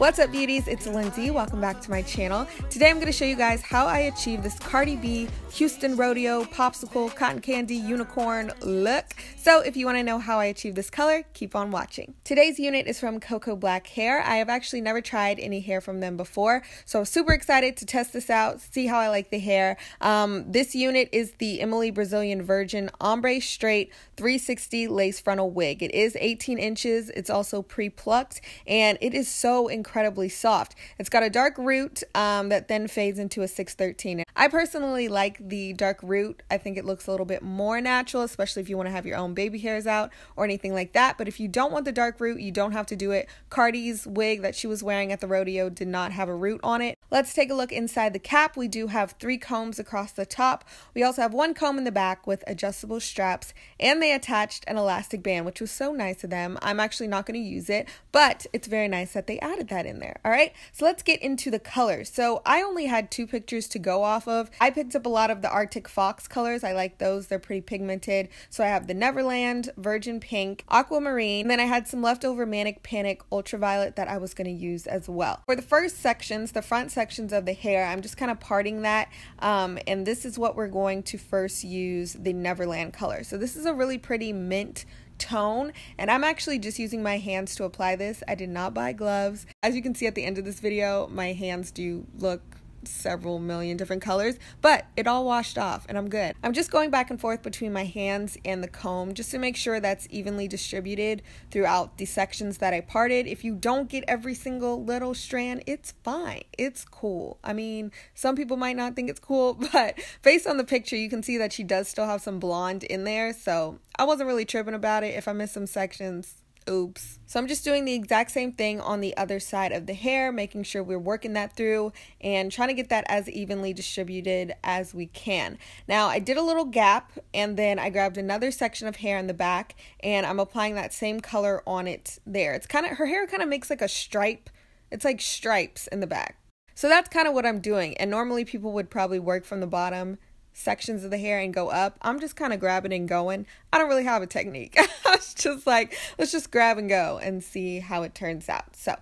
What's up beauties, it's Lynsey. Welcome back to my channel. Today I'm going to show you guys how I achieved this Cardi B, Houston Rodeo, Popsicle, Cotton Candy, Unicorn look. So if you want to know how I achieved this color, keep on watching. Today's unit is from Coco Black Hair. I have actually never tried any hair from them before, so I'm super excited to test this out, see how I like the hair. This unit is the Emily Brazilian Virgin Ombre Straight 360 Lace Frontal Wig. It is 18 inches, it's also pre-plucked, and it is so incredibly soft. It's got a dark root that then fades into a 613. I personally like the dark root. I think it looks a little bit more natural, especially if you want to have your own baby hairs out or anything like that. But if you don't want the dark root, you don't have to do it. Cardi's wig that she was wearing at the rodeo did not have a root on it. Let's take a look inside the cap. We do have 3 combs across the top. We also have 1 comb in the back with adjustable straps, and they attached an elastic band, which was so nice of them. I'm actually not going to use it, but it's very nice that they added that in there. All right, so let's get into the colors. So I only had 2 pictures to go off of. I picked up a lot of the Arctic Fox colors. I like those, they're pretty pigmented. So I have the Neverland, Virgin Pink, Aquamarine, and then I had some leftover Manic Panic Ultraviolet that I was going to use as well. For the first sections, the front sections of the hair, I'm just kind of parting that, and this is what we're going to first use, the Neverland color. So this is a really pretty mint tone, and I'm actually just using my hands to apply this. I did not buy gloves. As you can see at the end of this video, my hands do look several million different colors, but it all washed off and I'm good. I'm just going back and forth between my hands and the comb just to make sure that's evenly distributed throughout the sections that I parted. If you don't get every single little strand, it's fine. It's cool. I mean, some people might not think it's cool, but based on the picture, you can see that she does still have some blonde in there, so I wasn't really tripping about it. If I missed some sections, oops. So I'm just doing the exact same thing on the other side of the hair, making sure we're working that through and trying to get that as evenly distributed as we can. Now I did a little gap and then I grabbed another section of hair in the back and I'm applying that same color on it there. It's kind of, her hair kind of makes like a stripe. It's like stripes in the back. So that's kind of what I'm doing. And normally people would probably work from the bottom sections of the hair and go up. I'm just kind of grabbing and going. I don't really have a technique. I was just like, let's just grab and go and see how it turns out. So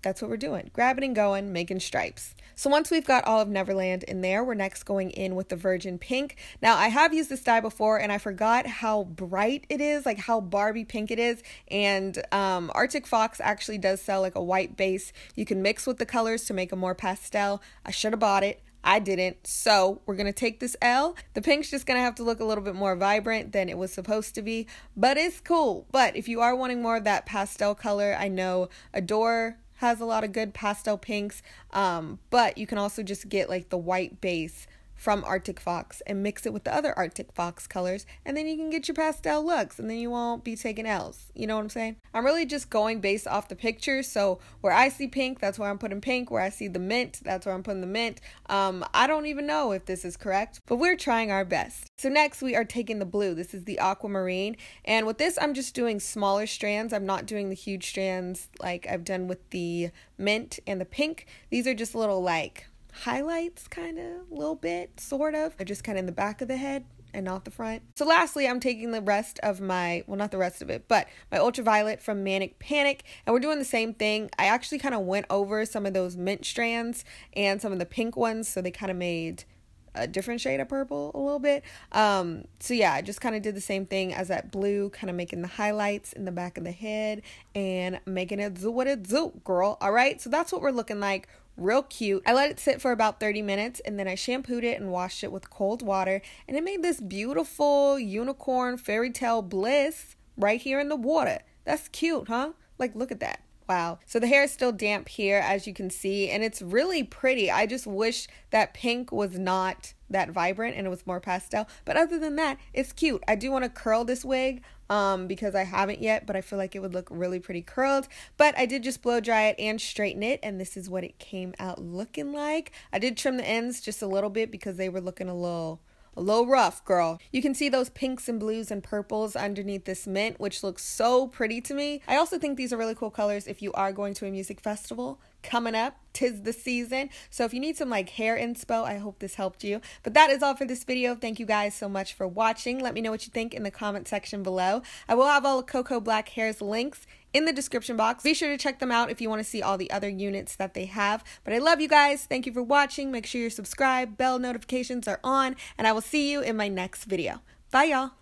that's what we're doing. Grabbing and going, making stripes. So once we've got all of Neverland in there, we're next going in with the Virgin Pink. Now I have used this dye before and I forgot how bright it is, like how Barbie pink it is. And Arctic Fox actually does sell like a white base. You can mix with the colors to make a more pastel. I should have bought it. I didn't, so we're gonna take this L. The pink's just gonna have to look a little bit more vibrant than it was supposed to be, but it's cool. But if you are wanting more of that pastel color, I know Adore has a lot of good pastel pinks, but you can also just get like the white base from Arctic Fox and mix it with the other Arctic Fox colors, and then you can get your pastel looks and then you won't be taking L's. You know what I'm saying? I'm really just going based off the picture. So where I see pink, that's where I'm putting pink. Where I see the mint, that's where I'm putting the mint. I don't even know if this is correct, but we're trying our best. So next we are taking the blue. This is the Aquamarine, and with this I'm just doing smaller strands. I'm not doing the huge strands like I've done with the mint and the pink. These are just little like highlights, kind of, a little bit, sort of. They're just kind of in the back of the head and not the front. So lastly, I'm taking the rest of my, well, not the rest of it, but my Ultraviolet from Manic Panic, and we're doing the same thing. I actually kind of went over some of those mint strands and some of the pink ones, so they kind of made a different shade of purple a little bit. So yeah, I just kind of did the same thing as that blue, kind of making the highlights in the back of the head and making it do what it do, girl. All right, so that's what we're looking like. Real cute. I let it sit for about 30 minutes and then I shampooed it and washed it with cold water, and it made this beautiful unicorn fairy tale bliss right here in the water. That's cute, huh? Like, look at that. Wow. So the hair is still damp here, as you can see, and it's really pretty. I just wish that pink was not that vibrant and it was more pastel, but other than that, it's cute. I do want to curl this wig because I haven't yet, but I feel like it would look really pretty curled. But I did just blow dry it and straighten it, and this is what it came out looking like. I did trim the ends just a little bit because they were looking a little a little rough, girl. You can see those pinks and blues and purples underneath this mint, which looks so pretty to me. I also think these are really cool colors if you are going to a music festival coming up. 'Tis the season. So if you need some like hair inspo, I hope this helped you. But that is all for this video. Thank you guys so much for watching. Let me know what you think in the comment section below. I will have all of Coco Black Hair's links in the description box. Be sure to check them out if you want to see all the other units that they have. But I love you guys. Thank you for watching. Make sure you're subscribed. Bell notifications are on. And I will see you in my next video. Bye, y'all.